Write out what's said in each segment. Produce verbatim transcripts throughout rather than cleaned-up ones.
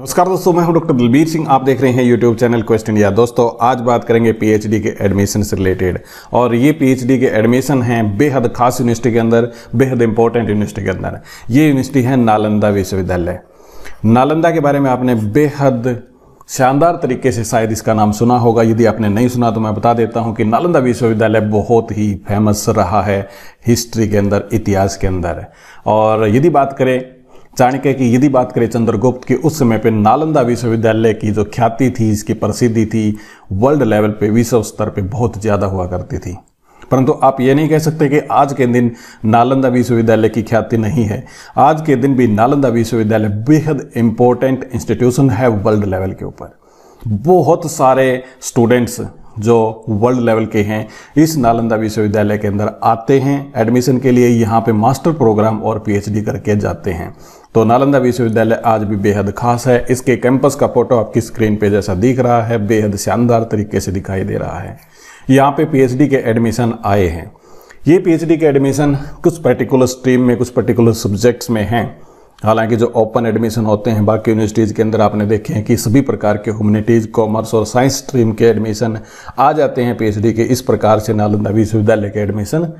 नमस्कार दोस्तों, मैं हूं डॉक्टर दलबीर सिंह। आप देख रहे हैं यूट्यूब चैनल क्वेश्चन इंडिया। दोस्तों आज बात करेंगे पीएचडी के एडमिशन से रिलेटेड, और ये पीएचडी के एडमिशन हैं बेहद खास यूनिवर्सिटी के अंदर, बेहद इंपॉर्टेंट यूनिवर्सिटी के अंदर। ये यूनिवर्सिटी है नालंदा विश्वविद्यालय। नालंदा के बारे में आपने बेहद शानदार तरीके से शायद इसका नाम सुना होगा। यदि आपने नहीं सुना तो मैं बता देता हूं कि नालंदा विश्वविद्यालय बहुत ही फेमस रहा है हिस्ट्री के अंदर, इतिहास के अंदर। और यदि बात करें चाणक्य की, यदि बात करें चंद्रगुप्त की, उस समय पे नालंदा विश्वविद्यालय की जो ख्याति थी, इसकी प्रसिद्धि थी, वर्ल्ड लेवल पे, विश्व स्तर पे बहुत ज़्यादा हुआ करती थी। परंतु आप ये नहीं कह सकते कि आज के दिन नालंदा विश्वविद्यालय की ख्याति नहीं है। आज के दिन भी नालंदा विश्वविद्यालय बेहद इम्पोर्टेंट इंस्टीट्यूशन है वर्ल्ड लेवल के ऊपर। बहुत सारे स्टूडेंट्स जो वर्ल्ड लेवल के हैं इस नालंदा विश्वविद्यालय के अंदर आते हैं एडमिशन के लिए, यहाँ पे मास्टर प्रोग्राम और पीएचडी करके जाते हैं। तो नालंदा विश्वविद्यालय आज भी बेहद खास है। इसके कैंपस का फोटो आपकी स्क्रीन पे जैसा दिख रहा है, बेहद शानदार तरीके से दिखाई दे रहा है। यहाँ पे पीएचडी के एडमिशन आए हैं। ये पीएचडी के एडमिशन कुछ पर्टिकुलर स्ट्रीम में, कुछ पर्टिकुलर सब्जेक्ट्स में हैं। हालांकि जो ओपन एडमिशन होते हैं बाकी यूनिवर्सिटीज़ के अंदर आपने देखे हैं कि सभी प्रकार के ह्यूमैनिटीज़, कॉमर्स और साइंस स्ट्रीम के एडमिशन आ जाते हैं पीएचडी के। इस प्रकार से नालंदा विश्वविद्यालय के एडमिशन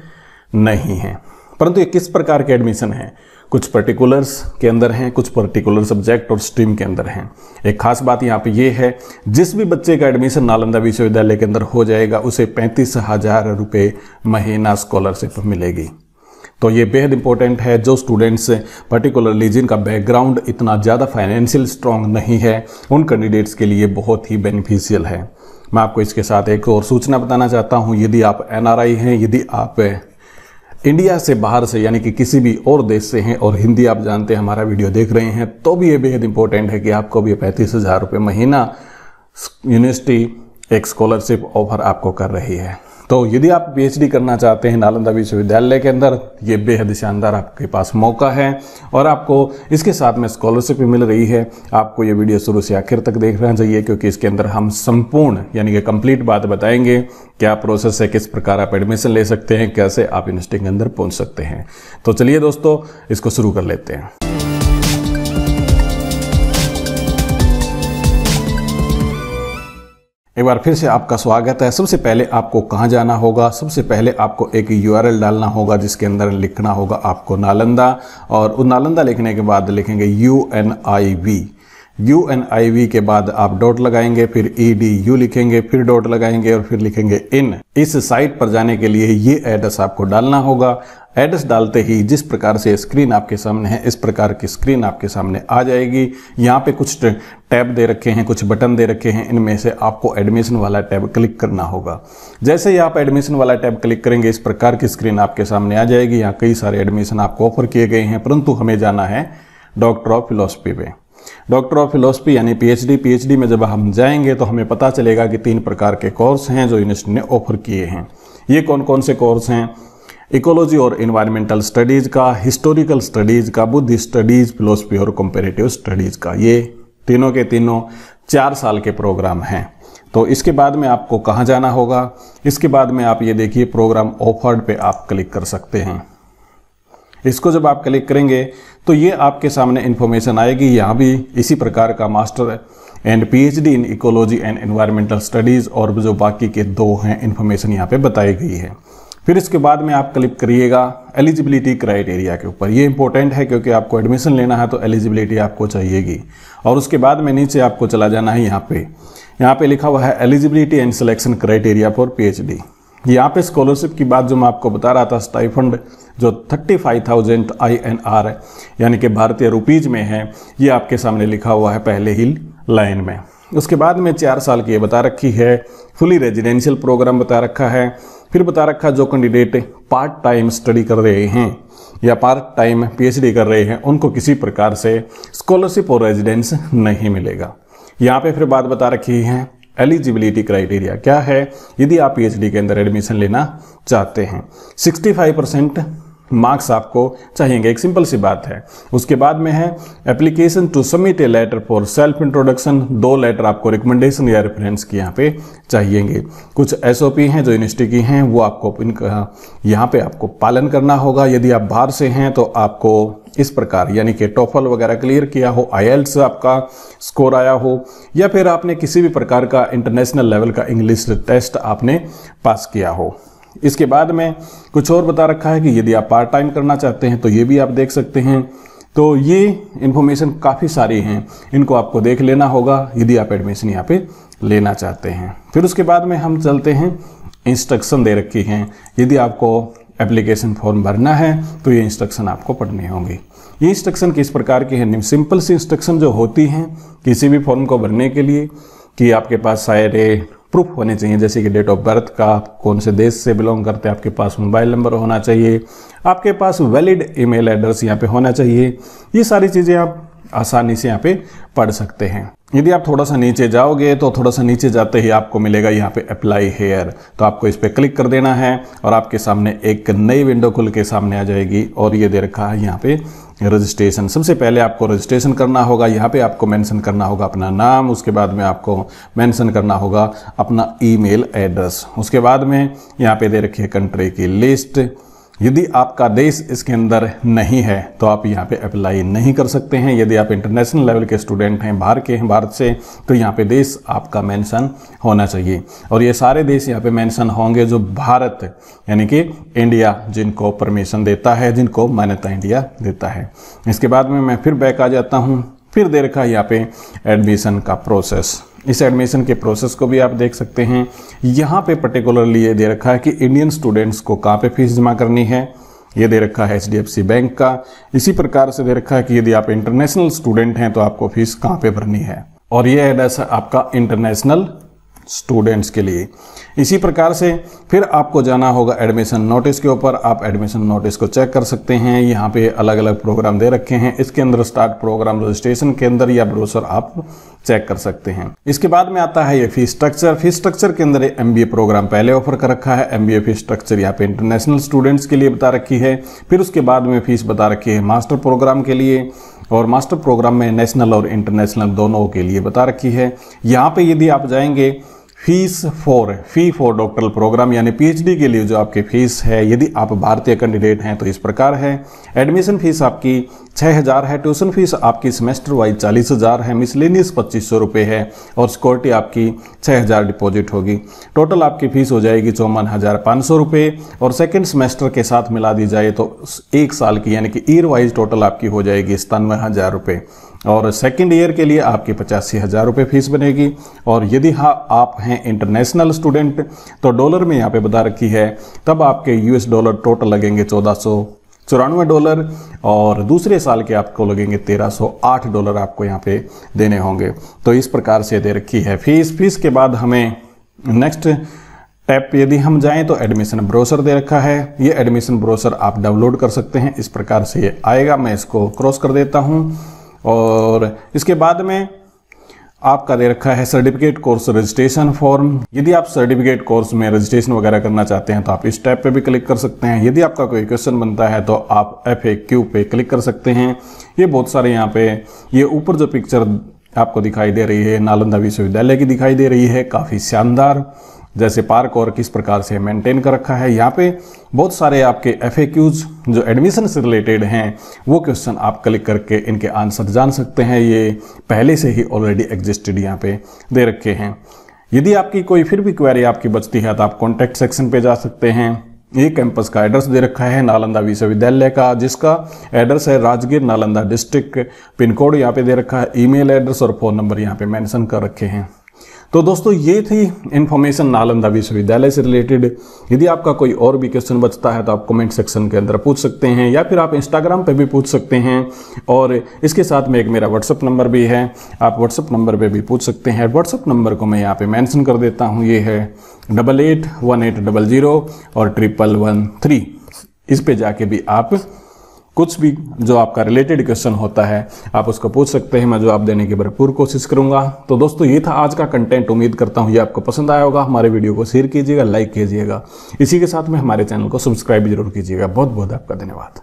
नहीं हैं। परंतु ये किस प्रकार के एडमिशन हैं? कुछ पर्टिकुलर्स के अंदर हैं, कुछ पर्टिकुलर सब्जेक्ट और स्ट्रीम के अंदर हैं। एक खास बात यहाँ पे ये है, जिस भी बच्चे का एडमिशन नालंदा विश्वविद्यालय के अंदर हो जाएगा उसे पैंतीस हज़ार रुपये महीना स्कॉलरशिप मिलेगी। तो ये बेहद इंपॉर्टेंट है। जो स्टूडेंट्स पर्टिकुलरली जिनका बैकग्राउंड इतना ज़्यादा फाइनेंशियल स्ट्रांग नहीं है, उन कैंडिडेट्स के लिए बहुत ही बेनिफिशियल है। मैं आपको इसके साथ एक और सूचना बताना चाहता हूँ। यदि आप एनआरआई हैं, यदि आप इंडिया से बाहर से यानी कि किसी भी और देश से हैं और हिंदी आप जानते हैं, हमारा वीडियो देख रहे हैं, तो भी ये बेहद इंपॉर्टेंट है कि आपको भी पैंतीस हज़ार रुपये महीना यूनिवर्सिटी एक स्कॉलरशिप ऑफर आपको कर रही है। तो यदि आप पीएचडी करना चाहते हैं नालंदा विश्वविद्यालय के अंदर, ये बेहद शानदार आपके पास मौका है और आपको इसके साथ में स्कॉलरशिप भी मिल रही है। आपको ये वीडियो शुरू से आखिर तक देखना चाहिए, क्योंकि इसके अंदर हम संपूर्ण यानी कि कंप्लीट बात बताएंगे। क्या प्रोसेस है, किस प्रकार आप एडमिशन ले सकते हैं, कैसे आप यूनिवर्सिटी के अंदर पहुँच सकते हैं। तो चलिए दोस्तों, इसको शुरू कर लेते हैं। एक बार फिर से आपका स्वागत है। सबसे पहले आपको कहाँ जाना होगा? सबसे पहले आपको एक यूआरएल डालना होगा, जिसके अंदर लिखना होगा आपको नालंदा, और उस नालंदा लिखने के बाद लिखेंगे U N I V. U N I V के बाद आप डॉट लगाएंगे, फिर ई डी यू लिखेंगे, फिर डॉट लगाएंगे और फिर लिखेंगे इन। इस साइट पर जाने के लिए ये एड्रेस आपको डालना होगा। एड्रेस डालते ही जिस प्रकार से स्क्रीन आपके सामने है, इस प्रकार की स्क्रीन आपके सामने आ जाएगी। यहाँ पे कुछ टैब दे रखे हैं, कुछ बटन दे रखे हैं, इनमें से आपको एडमिशन वाला टैब क्लिक करना होगा। जैसे ही आप एडमिशन वाला टैब क्लिक करेंगे, इस प्रकार की स्क्रीन आपके सामने आ जाएगी। यहाँ कई सारे एडमिशन आपको ऑफर किए गए हैं, परंतु हमें जाना है डॉक्टर ऑफ फिलॉसफी पे। डॉक्टर ऑफ फिलॉसफी यानी पीएचडी, पीएचडी में जब हम जाएंगे तो हमें पता चलेगा कि तीन प्रकार के कोर्स हैं जो यूनिवर्सिटी ने ऑफर किए हैं। ये कौन कौन से कोर्स हैं? इकोलॉजी और इन्वायमेंटल स्टडीज़ का, हिस्टोरिकल स्टडीज़ का, बुद्धि स्टडीज़, फिलोसफी और कंपेरेटिव स्टडीज़ का। ये तीनों के तीनों चार साल के प्रोग्राम हैं। तो इसके बाद में आपको कहाँ जाना होगा? इसके बाद में आप ये देखिए प्रोग्राम ऑफर्ड पे आप क्लिक कर सकते हैं। इसको जब आप क्लिक करेंगे तो ये आपके सामने इन्फॉर्मेशन आएगी। यहाँ भी इसी प्रकार का master and PhD in ecology and environmental studies और जो बाकी के दो हैं, इन्फॉर्मेशन यहाँ पर बताई गई है। फिर इसके बाद में आप क्लिक करिएगा एलिजिबिलिटी क्राइटेरिया के ऊपर। ये इंपॉर्टेंट है क्योंकि आपको एडमिशन लेना है तो एलिजिबिलिटी आपको चाहिएगी। और उसके बाद में नीचे आपको चला जाना है। यहाँ पे यहाँ पे लिखा हुआ है eligibility and selection criteria for PhD. यहाँ पे स्कॉलरशिप की बात जो मैं आपको बता रहा था, स्टाइफंड जो thirty five thousand I N R यानी कि भारतीय रुपीज़ में है, ये आपके सामने लिखा हुआ है पहले ही लाइन में। उसके बाद में चार साल की ये बता रखी है, फुली रेजिडेंशियल प्रोग्राम बता रखा है। फिर बता रखा जो कैंडिडेट पार्ट टाइम स्टडी कर रहे हैं या पार्ट टाइम पीएचडी कर रहे हैं, उनको किसी प्रकार से स्कॉलरशिप और रेजिडेंस नहीं मिलेगा। यहाँ पे फिर बात बता रखी है एलिजिबिलिटी क्राइटेरिया क्या है यदि आप पीएचडी के अंदर एडमिशन लेना चाहते हैं। सिक्सटी फाइव परसेंट मार्क्स आपको चाहिए। एक सिंपल सी बात है। उसके बाद में है application to submit a letter for self introduction. दो लेटर आपको रिकमेंडेशन या रेफरेंस की यहाँ पे चाहिएंगे। कुछ एसओपी हैं जो यूनिवर्सिटी की हैं, वो आपको इनका यहाँ पे आपको पालन करना होगा। यदि आप बाहर से हैं तो आपको इस प्रकार, यानी कि टॉफल वगैरह क्लियर किया हो, आईएलएस आपका स्कोर आया हो, या फिर आपने किसी भी प्रकार का इंटरनेशनल लेवल का इंग्लिश टेस्ट आपने पास किया हो। इसके बाद में कुछ और बता रखा है कि यदि आप पार्ट टाइम करना चाहते हैं तो ये भी आप देख सकते हैं। तो ये इन्फॉर्मेशन काफ़ी सारी हैं, इनको आपको देख लेना होगा यदि आप एडमिशन यहाँ पे लेना चाहते हैं। फिर उसके बाद में हम चलते हैं, इंस्ट्रक्शन दे रखी हैं। यदि आपको एप्लीकेशन फॉर्म भरना है तो ये इंस्ट्रक्शन आपको पढ़ने होंगे। ये इंस्ट्रक्शन किस प्रकार के हैं? सिंपल सी इंस्ट्रक्शन जो होती हैं किसी भी फॉर्म को भरने के लिए, कि आपके पास शायद प्रूफ होने चाहिए, जैसे कि डेट ऑफ बर्थ का, आप कौन से देश से बिलोंग करते हैं, आपके पास मोबाइल नंबर होना चाहिए, आपके पास वैलिड ईमेल एड्रेस यहाँ पे होना चाहिए। ये सारी चीज़ें आप आसानी से यहाँ पे पढ़ सकते हैं। यदि आप थोड़ा सा नीचे जाओगे तो थोड़ा सा नीचे जाते ही आपको मिलेगा यहाँ पे अप्लाई हेयर, तो आपको इस पर क्लिक कर देना है और आपके सामने एक नई विंडो खुल के सामने आ जाएगी। और ये दे रखा है यहाँ पे रजिस्ट्रेशन। सबसे पहले आपको रजिस्ट्रेशन करना होगा। यहाँ पे आपको मेंशन करना होगा अपना नाम, उसके बाद में आपको मेंशन करना होगा अपना ईमेल एड्रेस। उसके बाद में यहाँ पे दे रखी है कंट्री की लिस्ट। यदि आपका देश इसके अंदर नहीं है तो आप यहाँ पे अप्लाई नहीं कर सकते हैं। यदि आप इंटरनेशनल लेवल के स्टूडेंट हैं, बाहर के हैं, भारत से, तो यहाँ पे देश आपका मेंशन होना चाहिए। और ये सारे देश यहाँ पे मेंशन होंगे जो भारत यानी कि इंडिया जिनको परमिशन देता है, जिनको मान्यता इंडिया देता है। इसके बाद में मैं फिर बैक आ जाता हूँ। फिर दे रखा है यहाँ पे एडमिशन का प्रोसेस। इस एडमिशन के प्रोसेस को भी आप देख सकते हैं। यहाँ पे पर्टिकुलरली ये दे रखा है कि इंडियन स्टूडेंट्स को कहाँ पे फीस जमा करनी है, ये दे रखा है एचडीएफसी बैंक का। इसी प्रकार से दे रखा है कि यदि आप इंटरनेशनल स्टूडेंट हैं तो आपको फीस कहाँ पे भरनी है, और ये एड्रेस है आपका इंटरनेशनल स्टूडेंट्स के लिए। इसी प्रकार से फिर आपको जाना होगा एडमिशन नोटिस के ऊपर। आप एडमिशन नोटिस को चेक कर सकते हैं। यहाँ पे अलग अलग प्रोग्राम दे रखे हैं। इसके अंदर स्टार्ट प्रोग्राम रजिस्ट्रेशन के अंदर या ब्रोशर आप चेक कर सकते हैं। इसके बाद में आता है ये फीस स्ट्रक्चर। फीस स्ट्रक्चर के अंदर एमबीए प्रोग्राम पहले ऑफर कर रखा है। एमबीए फीस स्ट्रक्चर यहाँ पे इंटरनेशनल स्टूडेंट्स के लिए बता रखी है। फिर उसके बाद में फीस बता रखी है मास्टर प्रोग्राम के लिए, और मास्टर प्रोग्राम में नेशनल और इंटरनेशनल दोनों के लिए बता रखी है। यहाँ पे यदि आप जाएंगे fees for fee for doctoral programme यानी पीएचडी के लिए जो आपकी फीस है, यदि आप भारतीय कैंडिडेट हैं तो इस प्रकार है। एडमिशन फीस आपकी छह हज़ार है, ट्यूशन फीस आपकी सेमेस्टर वाइज चालीस हज़ार है, मिसलेनियस पच्चीस सौ रुपये है, और सिक्योरिटी आपकी छह हज़ार डिपॉजिट होगी। टोटल आपकी फीस हो जाएगी चौवन हज़ार पाँच सौ रुपये, और सेकेंड सेमेस्टर के साथ मिला दी जाए तो एक साल की यानी कि ईयर वाइज टोटल आपकी हो जाएगी सतानवे हज़ार रुपये, और सेकंड ईयर के लिए आपकी पचासी हज़ार रुपये फीस बनेगी। और यदि हाँ आप हैं इंटरनेशनल स्टूडेंट तो डॉलर में यहाँ पे बता रखी है, तब आपके यूएस डॉलर टोटल लगेंगे चौदह सौ चौरानवे डॉलर, और दूसरे साल के आपको लगेंगे तेरह सौ आठ डॉलर आपको यहाँ पे देने होंगे। तो इस प्रकार से दे रखी है फीस। फीस के बाद हमें नेक्स्ट टैब यदि हम जाएं तो एडमिशन ब्रोशर दे रखा है। ये एडमिशन ब्रोशर आप डाउनलोड कर सकते हैं। इस प्रकार से ये आएगा, मैं इसको क्रॉस कर देता हूँ। और इसके बाद में आपका दे रखा है सर्टिफिकेट कोर्स रजिस्ट्रेशन फॉर्म। यदि आप सर्टिफिकेट कोर्स में रजिस्ट्रेशन वगैरह करना चाहते हैं तो आप इस टैब पे भी क्लिक कर सकते हैं। यदि आपका कोई क्वेश्चन बनता है तो आप एफएक्यू पे क्लिक कर सकते हैं। ये बहुत सारे यहाँ पे, ये ऊपर जो पिक्चर आपको दिखाई दे रही है नालंदा विश्वविद्यालय की दिखाई दे रही है, काफ़ी शानदार, जैसे पार्क और किस प्रकार से मेंटेन कर रखा है। यहाँ पे बहुत सारे आपके एफएक्यूज जो एडमिशन से रिलेटेड हैं वो क्वेश्चन आप क्लिक करके इनके आंसर जान सकते हैं। ये पहले से ही ऑलरेडी एग्जिस्टेड यहाँ पे दे रखे हैं। यदि आपकी कोई फिर भी क्वेरी आपकी बचती है तो आप कॉन्टैक्ट सेक्शन पे जा सकते हैं। ये कैंपस का एड्रेस दे रखा है नालंदा विश्वविद्यालय का, जिसका एड्रेस है Rajgir Nalanda district, pin code यहाँ पे दे रखा है, ईमेल एड्रेस और फ़ोन नंबर यहाँ पे मेंशन कर रखे हैं। तो दोस्तों ये थी इन्फॉर्मेशन नालंदा विश्वविद्यालय से रिलेटेड। यदि आपका कोई और भी क्वेश्चन बचता है तो आप कमेंट सेक्शन के अंदर पूछ सकते हैं, या फिर आप इंस्टाग्राम पे भी पूछ सकते हैं। और इसके साथ में एक मेरा व्हाट्सअप नंबर भी है, आप व्हाट्सअप नंबर पे भी पूछ सकते हैं। व्हाट्सअप नंबर को मैं यहाँ पे मेंशन कर देता हूँ। ये है double eight one eight double zero और ट्रिपल वन थ्री। इस पर जाके भी आप कुछ भी जो आपका रिलेटेड क्वेश्चन होता है आप उसको पूछ सकते हैं। मैं जवाब देने की भरपूर कोशिश करूंगा। तो दोस्तों ये था आज का कंटेंट, उम्मीद करता हूँ ये आपको पसंद आया होगा। हमारे वीडियो को शेयर कीजिएगा, लाइक कीजिएगा, इसी के साथ में हमारे चैनल को सब्सक्राइब जरूर कीजिएगा। बहुत बहुत आपका धन्यवाद।